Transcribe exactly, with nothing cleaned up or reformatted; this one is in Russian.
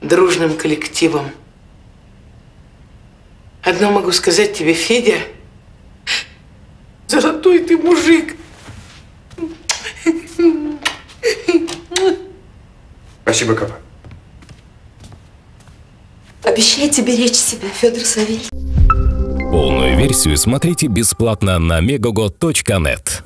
дружным коллективом. Одно могу сказать тебе, Федя, золотой ты мужик. Спасибо, Капа. Обещайте беречь себя, Федор Савицкий. Полную версию смотрите бесплатно на мегого точка нет.